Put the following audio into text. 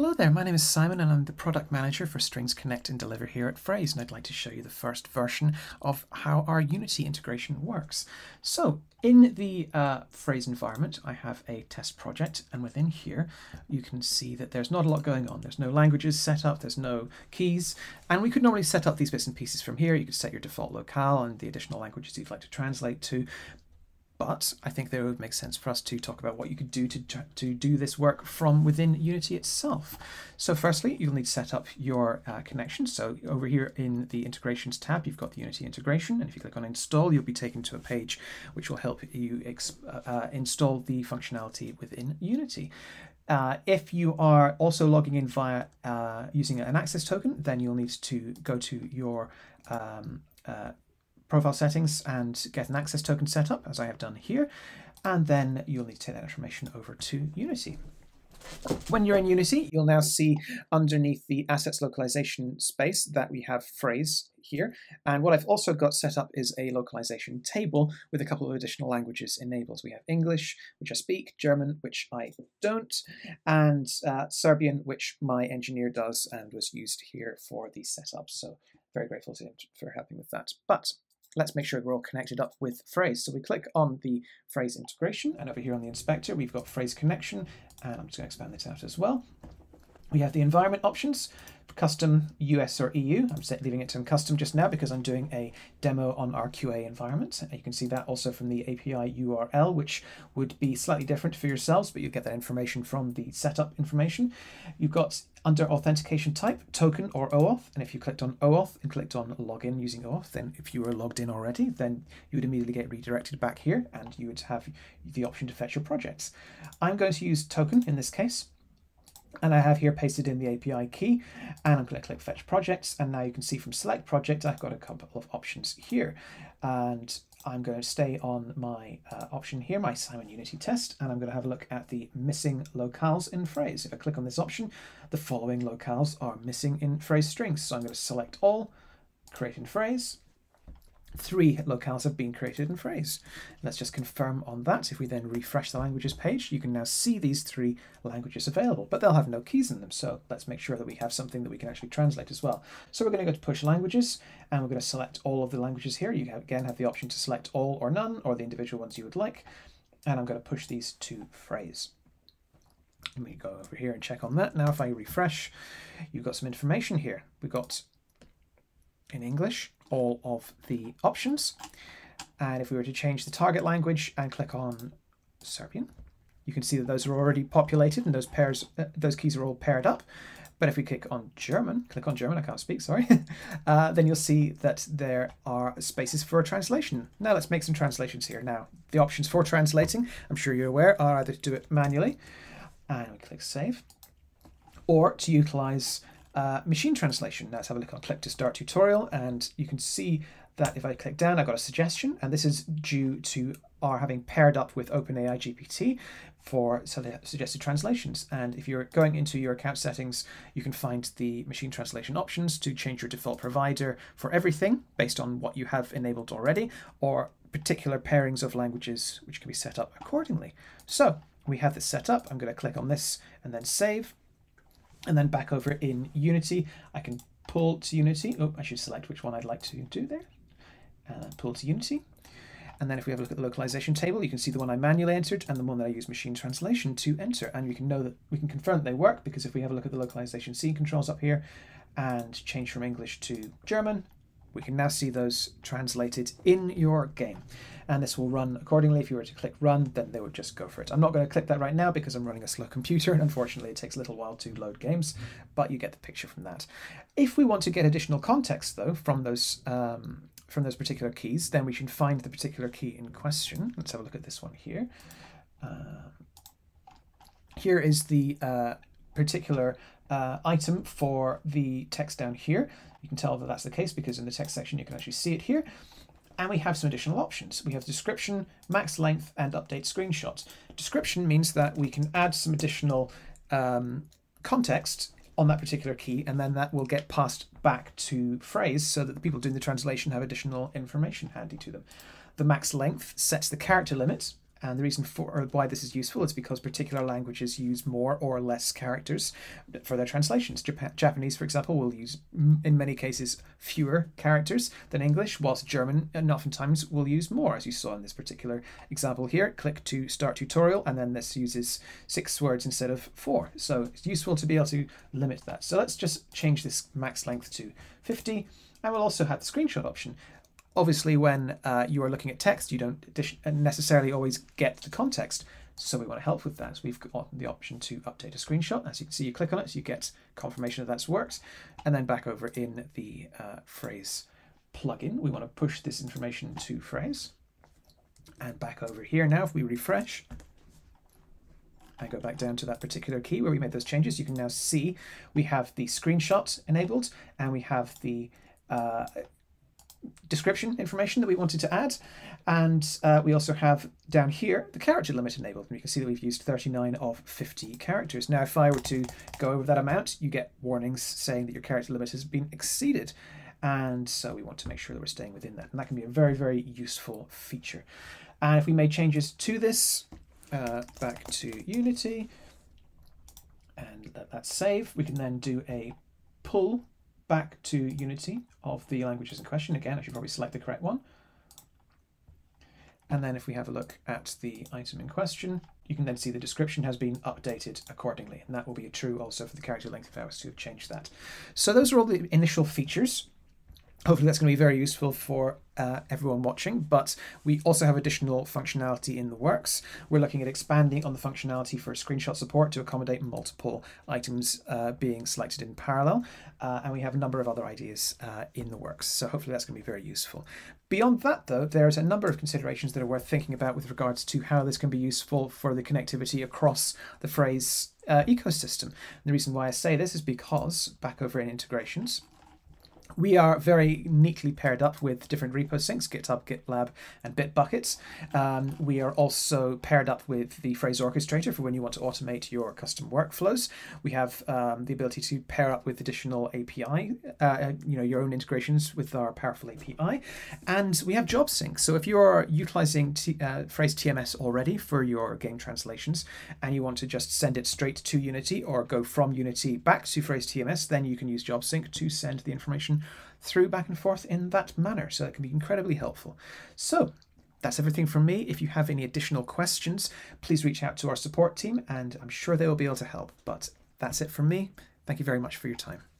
Hello there, my name is Simon and I'm the Product Manager for Strings Connect and Deliver here at Phrase, and I'd like to show you the first version of how our Unity integration works. So in the Phrase environment, I have a test project, and within here you can see that there's not a lot going on. There's no languages set up, there's no keys, and we could normally set up these bits and pieces from here. You could set your default locale and the additional languages you'd like to translate to. But I think that it would make sense for us to talk about what you could do to do this work from within Unity itself. So firstly, you'll need to set up your connection. So over here in the integrations tab, you've got the Unity integration. And if you click on install, you'll be taken to a page which will help you install the functionality within Unity. If you are also logging in via using an access token, then you'll need to go to your profile settings and get an access token set up, as I have done here, and then you'll need to take that information over to Unity. When you're in Unity, you'll now see underneath the assets localization space that we have Phrase here, and what I've also got set up is a localization table with a couple of additional languages enabled. We have English, which I speak, German, which I don't, and Serbian, which my engineer does and was used here for the setup, so very grateful to him for helping with that. But let's make sure we're all connected up with Phrase. So we click on the Phrase integration, and over here on the inspector, we've got Phrase connection, and I'm just going to expand this out as well. We have the environment options, custom, US or EU. I'm leaving it to custom just now because I'm doing a demo on our QA environment. You can see that also from the API URL, which would be slightly different for yourselves, but you get that information from the setup information. You've got under authentication type, token or OAuth, and if you clicked on OAuth and clicked on login using OAuth, then if you were logged in already, then you would immediately get redirected back here and you would have the option to fetch your projects. I'm going to use token in this case. And I have here pasted in the API key, and I'm going to click Fetch Projects, and now you can see from Select Project I've got a couple of options here, and I'm going to stay on my option here, my Simon Unity test, and I'm going to have a look at the missing locales in Phrase. If I click on this option, the following locales are missing in Phrase strings, so I'm going to select all, create in Phrase. 3 locales have been created in Phrase. Let's just confirm on that. If we then refresh the languages page, you can now see these 3 languages available, but they'll have no keys in them. So let's make sure that we have something that we can actually translate as well. So we're going to go to push languages, and we're going to select all of the languages here. You again have the option to select all or none, or the individual ones you would like. And I'm going to push these to Phrase. Let me go over here and check on that. Now, if I refresh, you've got some information here. We've got in English, all of the options, and if we were to change the target language and click on Serbian, you can see that those are already populated and those keys are all paired up. But if we click on German, I can't speak, sorry, then you'll see that there are spaces for a translation. Now let's make some translations here. Now the options for translating, I'm sure you're aware, are either to do it manually, and we click Save, or to utilize machine translation. Now let's have a look on click to start tutorial, and you can see that if I click down, I got a suggestion, and this is due to our having paired up with OpenAI GPT for suggested translations. And if you're going into your account settings, you can find the machine translation options to change your default provider for everything based on what you have enabled already, or particular pairings of languages which can be set up accordingly. So we have this set up. I'm going to click on this and then save. And then back over in Unity, I can pull to Unity. Oh, I should select which one I'd like to do there. Pull to Unity. And then if we have a look at the localization table, you can see the one I manually entered and the one that I use machine translation to enter. And we can know that we can confirm that they work, because if we have a look at the localization scene controls up here and change from English to German, we can now see those translated in your game. And this will run accordingly. If you were to click run, then they would just go for it. I'm not going to click that right now because I'm running a slow computer, and unfortunately it takes a little while to load games, but you get the picture from that. If we want to get additional context though from those particular keys, then we should find the particular key in question. Let's have a look at this one here. Here is the particular item for the text down here. You can tell that that's the case because in the text section you can actually see it here. And we have some additional options. We have description, max length, and update screenshots. Description means that we can add some additional context on that particular key, and then that will get passed back to Phrase so that the people doing the translation have additional information handy to them. The max length sets the character limit And the reason for why this is useful is because particular languages use more or less characters for their translations. Japanese, for example, will use, in many cases, fewer characters than English, whilst German oftentimes will use more, as you saw in this particular example here. Click to start tutorial, and then this uses 6 words instead of 4. So it's useful to be able to limit that. So let's just change this max length to 50, and we'll also have the screenshot option. Obviously, when you are looking at text, you don't necessarily always get the context. So we want to help with that. So we've got the option to update a screenshot. As you can see, you click on it, so you get confirmation that that's worked. And then back over in the Phrase plugin, we want to push this information to Phrase. And back over here now, if we refresh and go back down to that particular key where we made those changes, you can now see we have the screenshot enabled, and we have the description information that we wanted to add, and we also have down here the character limit enabled, and you can see that we've used 39 of 50 characters. Now if I were to go over that amount, you get warnings saying that your character limit has been exceeded, and so we want to make sure that we're staying within that, and that can be a very, very useful feature. And if we made changes to this, back to Unity and let that save, we can then do a pull back to Unity of the languages in question. Again, I should probably select the correct one. And then if we have a look at the item in question, you can then see the description has been updated accordingly. And that will be true also for the character length if I was to have changed that. So those are all the initial features. Hopefully that's going to be very useful for everyone watching, but we also have additional functionality in the works. We're looking at expanding on the functionality for screenshot support to accommodate multiple items being selected in parallel, and we have a number of other ideas in the works, so hopefully that's going to be very useful. Beyond that, though, there's a number of considerations that are worth thinking about with regards to how this can be useful for the connectivity across the Phrase ecosystem. And the reason why I say this is because, back over in integrations, we are very neatly paired up with different repo syncs, GitHub, GitLab, and Bitbuckets. We are also paired up with the Phrase Orchestrator for when you want to automate your custom workflows. We have the ability to pair up with additional API, your own integrations with our powerful API. And we have Jobsync. So if you are utilizing Phrase TMS already for your game translations, and you want to just send it straight to Unity or go from Unity back to Phrase TMS, then you can use Jobsync to send the information through back and forth in that manner. So that can be incredibly helpful. So that's everything from me. If you have any additional questions, please reach out to our support team, and I'm sure they will be able to help. But that's it from me. Thank you very much for your time.